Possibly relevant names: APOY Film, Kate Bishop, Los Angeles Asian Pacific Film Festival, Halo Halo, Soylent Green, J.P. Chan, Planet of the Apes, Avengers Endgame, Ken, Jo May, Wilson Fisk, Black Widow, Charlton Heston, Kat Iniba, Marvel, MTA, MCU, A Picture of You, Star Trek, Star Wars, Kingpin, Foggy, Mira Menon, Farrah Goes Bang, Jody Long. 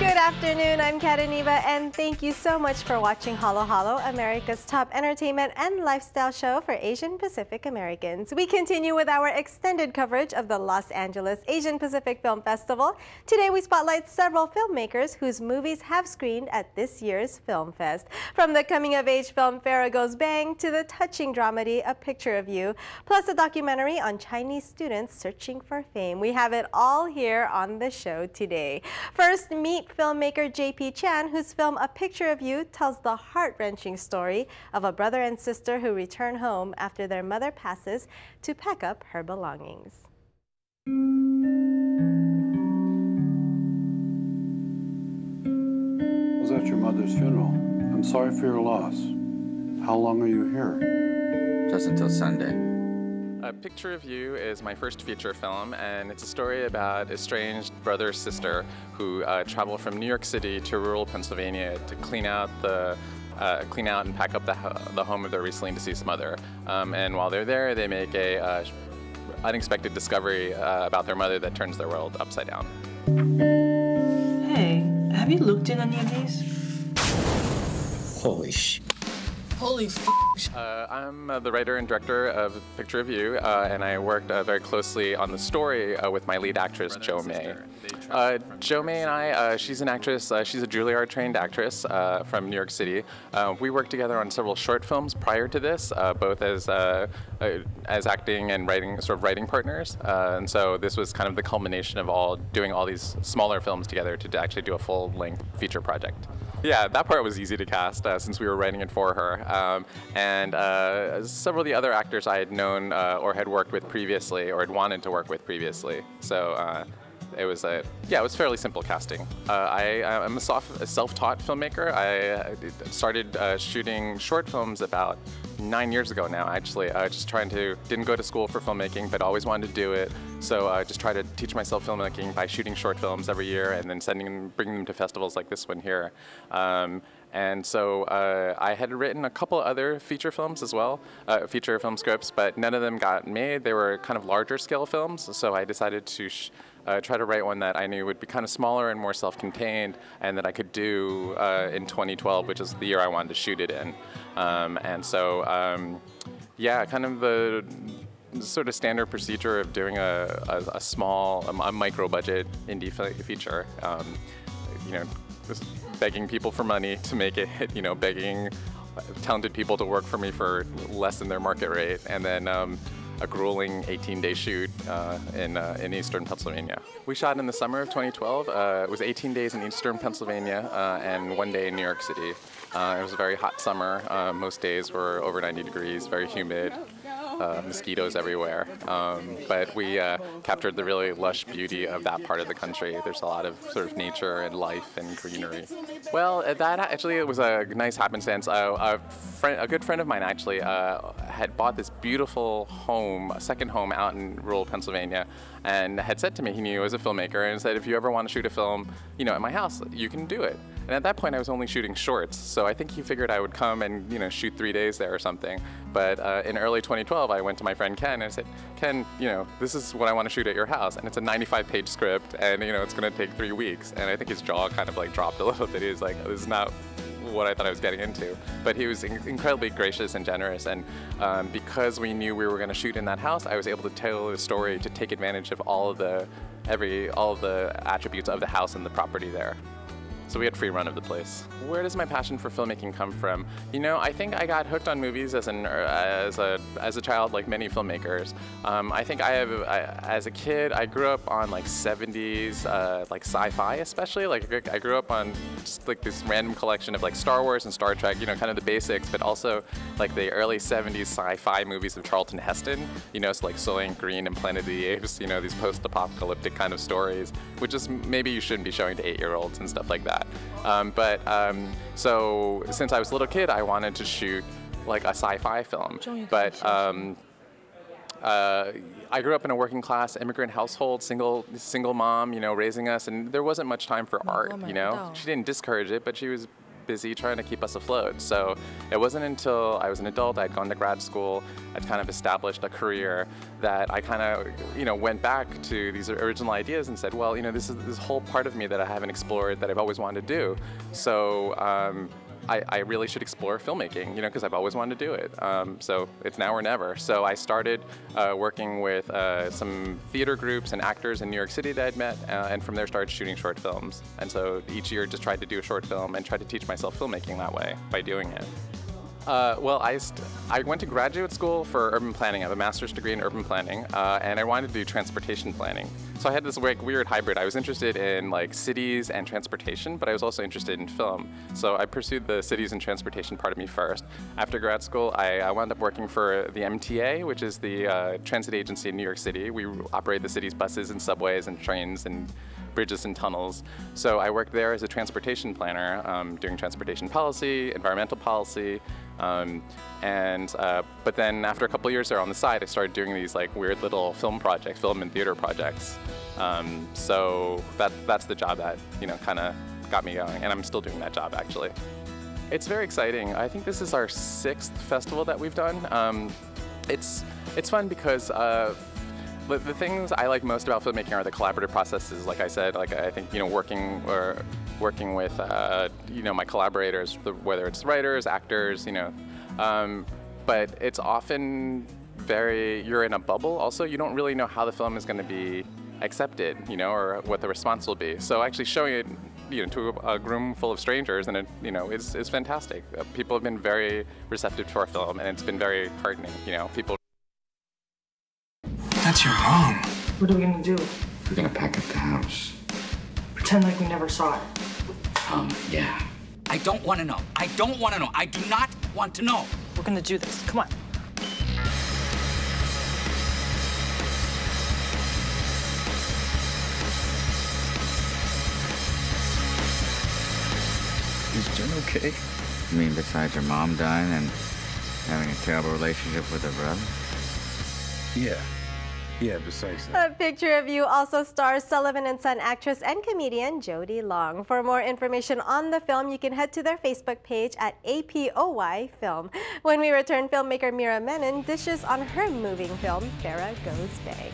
Good afternoon, I'm Kat Iniba, and thank you so much for watching Halo Halo, America's top entertainment and lifestyle show for Asian Pacific Americans. We continue with our extended coverage of the Los Angeles Asian Pacific Film Festival. Today we spotlight several filmmakers whose movies have screened at this year's Film Fest. From the coming-of-age film Farrah Goes Bang to the touching dramedy A Picture of You, plus a documentary on Chinese students searching for fame. We have it all here on the show today. First, meet filmmaker J.P. Chan, whose film A Picture of You tells the heart-wrenching story of a brother and sister who return home after their mother passes to pack up her belongings. I was at your mother's funeral. I'm sorry for your loss. How long are you here? Just until Sunday. A Picture of You is my first feature film, and it's a story about estranged brother-sister who travel from New York City to rural Pennsylvania to clean out and pack up the home of their recently deceased mother. And while they're there, they make a unexpected discovery about their mother that turns their world upside down. Hey, have you looked in any of these? Holy shit. Holy f***. I'm the writer and director of A Picture of You, and I worked very closely on the story with my lead actress, Jo May. Jo May and I, she's an actress, she's a Juilliard-trained actress from New York City. We worked together on several short films prior to this, both as acting and writing, sort of writing partners. And so this was kind of the culmination of doing all these smaller films together to actually do a full-length feature project. Yeah, that part was easy to cast since we were writing it for her. And several of the other actors I had known or had worked with previously or had wanted to work with previously. So it was it was fairly simple casting. I'm a self-taught filmmaker. I started shooting short films about 9 years ago now, actually. Just didn't go to school for filmmaking, but always wanted to do it. So I just tried to teach myself filmmaking by shooting short films every year and then bringing them to festivals like this one here. And so I had written a couple other feature films as well, feature film scripts, but none of them got made. They were kind of larger scale films, so I decided to try to write one that I knew would be kind of smaller and more self-contained and that I could do in 2012, which is the year I wanted to shoot it in. Yeah, kind of the sort of standard procedure of doing a micro-budget indie feature, you know, just begging people for money to make it, you know, begging talented people to work for me for less than their market rate, and then a grueling 18-day shoot in eastern Pennsylvania. We shot in the summer of 2012. It was 18 days in eastern Pennsylvania and 1 day in New York City. It was a very hot summer. Most days were over 90 degrees, very humid, mosquitoes everywhere. But we captured the really lush beauty of that part of the country. There's a lot of sort of nature and life and greenery. Well, that actually it was a nice happenstance. A good friend of mine actually had bought this beautiful home, a second home out in rural Pennsylvania, and had said to me he knew I was a filmmaker and said, if you ever want to shoot a film, you know, at my house, you can do it. And at that point, I was only shooting shorts, so I think he figured I would come and, you know, shoot 3 days there or something. But in early 2012, I went to my friend Ken and I said, Ken, you know, this is what I want to shoot at your house, and it's a 95-page script, and you know, it's going to take 3 weeks. And I think his jaw kind of like dropped a little bit. He was like, oh, this is not what I thought I was getting into. But he was incredibly gracious and generous, and because we knew we were going to shoot in that house, I was able to tell the story to take advantage of all of the attributes of the house and the property there. So we had free run of the place. Where does my passion for filmmaking come from? You know, I think I got hooked on movies as a child, like many filmmakers. I think as a kid, I grew up on like 70s, like sci-fi especially. Like I grew up on just like this random collection of like Star Wars and Star Trek, you know, kind of the basics, but also like the early 70s sci-fi movies of Charlton Heston, you know, so like Soylent Green and Planet of the Apes, you know, these post-apocalyptic kind of stories, which is maybe you shouldn't be showing to 8-year-olds and stuff like that. So since I was a little kid, I wanted to shoot like a sci-fi film, but I grew up in a working-class immigrant household, single mom, you know, raising us, and there wasn't much time for art, you know. She didn't discourage it, but she was busy trying to keep us afloat. So it wasn't until I was an adult, I'd gone to grad school, I'd kind of established a career, that I kind of, went back to these original ideas and said, well, this is this whole part of me that I haven't explored that I've always wanted to do. So I really should explore filmmaking, because I've always wanted to do it. So it's now or never. So I started working with some theater groups and actors in New York City that I'd met, and from there started shooting short films. And so each year just tried to do a short film and tried to teach myself filmmaking that way by doing it. Well, I went to graduate school for urban planning. I have a master's degree in urban planning, and I wanted to do transportation planning. So I had this weird hybrid. I was interested in cities and transportation, but I was also interested in film. So I pursued the cities and transportation part of me first. After grad school, I wound up working for the MTA, which is the transit agency in New York City. We operate the city's buses and subways and trains and bridges and tunnels. So I worked there as a transportation planner, doing transportation policy, environmental policy, but then after a couple years there on the side, I started doing these weird little film projects, film and theater projects. So that's the job that kind of got me going, and I'm still doing that job actually. It's very exciting. I think this is our 6th festival that we've done. It's fun because the things I like most about filmmaking are the collaborative processes. Like I said, I think working with my collaborators, whether it's writers, actors, but it's often you're in a bubble. Also, you don't really know how the film is going to be accepted, or what the response will be. So actually showing it, to a room full of strangers, and it's fantastic. People have been very receptive to our film, and it's been very heartening. People. That's your mom. What are we gonna do? We're gonna pack up the house. Pretend like we never saw it. Yeah. I don't wanna know. I don't wanna know. I do not want to know. We're gonna do this. Come on. Is Jen okay? You mean besides her mom dying and having a terrible relationship with her brother? Yeah. Yeah, besides that. A Picture of You also stars Sullivan & Son actress and comedian Jody Long. For more information on the film, you can head to their Facebook page at APOY Film. When we return, filmmaker Mira Menon dishes on her moving film, Farrah Goes Bang.